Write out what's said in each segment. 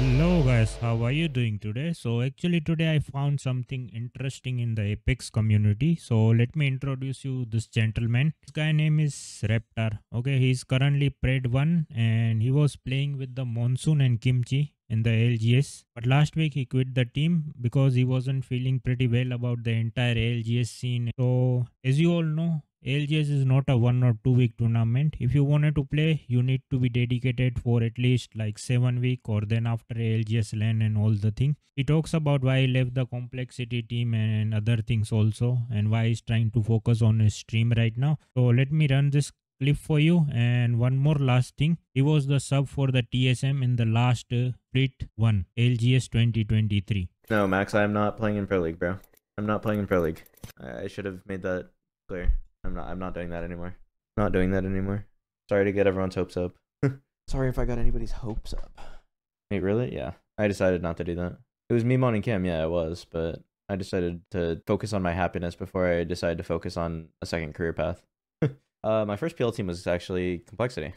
Hello guys, how are you doing today? So actually today I found something interesting in the Apex community. So let me introduce you this gentleman. This guy name is Reptar. Okay, he's currently Pred 1 and he was playing with the Monsoon and Kimchi in the ALGS, but last week he quit the team because he wasn't feeling pretty well about the entire ALGS scene. So as you all know, ALGS is not a 1 or 2 week tournament. If you wanted to play, you need to be dedicated for at least like 7 weeks, or then after ALGS LAN and all the thing. He talks about why he left the Complexity team and other things also, and why he's trying to focus on his stream right now. So let me run this clip for you. And one more last thing, he was the sub for the TSM in the last Split 1 ALGS 2023. No, Max, I am not playing in Pro League, bro. I'm not playing in Pro League. I should have made that clear. I'm not doing that anymore. Not doing that anymore. Sorry to get everyone's hopes up. Sorry if I got anybody's hopes up. Wait, really? Yeah. I decided not to do that. It was me, Mon, and Kim. Yeah, it was. But I decided to focus on my happiness before I decided to focus on a second career path. My first PL team was actually Complexity.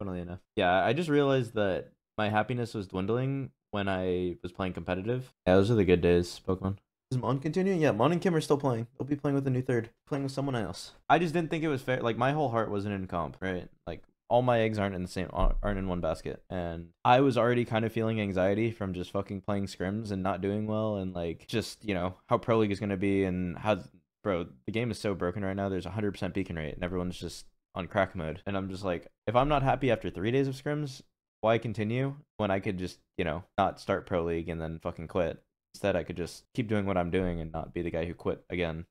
Funnily enough. Yeah, I just realized that my happiness was dwindling when I was playing competitive. Yeah, those are the good days, Pokemon. Is Mon continuing? Yeah, Mon and Kim are still playing. They'll be playing with a new third. Playing with someone else. I just didn't think it was fair. Like, my whole heart wasn't in comp, right? Like, all my eggs aren't in one basket. And I was already kind of feeling anxiety from just fucking playing scrims and not doing well. And, like, just, you know, how Pro League is going to be and how... Bro, the game is so broken right now. There's 100% beacon rate and everyone's just on crack mode. And I'm just like, if I'm not happy after 3 days of scrims, why continue when I could just, you know, not start Pro League and then fucking quit? Instead, I could just keep doing what I'm doing and not be the guy who quit again.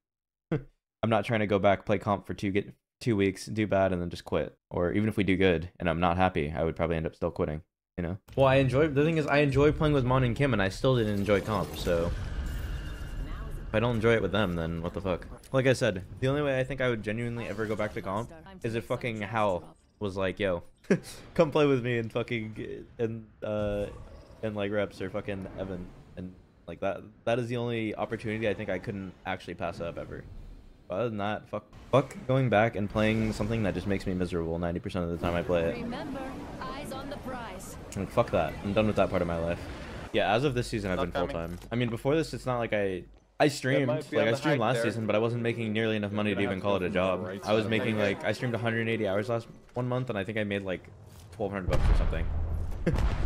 I'm not trying to go back, play comp for two weeks, do bad, and then just quit. Or even if we do good and I'm not happy, I would probably end up still quitting, you know? Well, the thing is, I enjoy playing with Mon and Kim, and I still didn't enjoy comp, so... If I don't enjoy it with them, then what the fuck? Like I said, the only way I think I would genuinely ever go back to comp is if fucking Hal was like, yo, come play with me and fucking... and like Reps or fucking Evan and... Like, that is the only opportunity I think I couldn't actually pass up ever. But other than that, fuck going back and playing something that just makes me miserable 90% of the time I play it. Remember, eyes on the prize. And fuck that. I'm done with that part of my life. Yeah, as of this season, I've been full-time. I mean, before this, it's not like I streamed. Like, I streamed last season, but I wasn't making nearly enough money to even call it a job. I was making, like, I streamed 180 hours last 1 month, and I think I made, like, 1,200 bucks or something.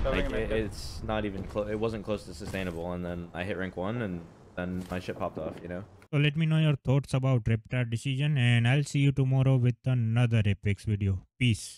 Like, it's not even close. It wasn't close to sustainable, and then I hit rank 1, and then my shit popped off, you know. So let me know your thoughts about Reptar decision, and I'll see you tomorrow with another Apex video. Peace.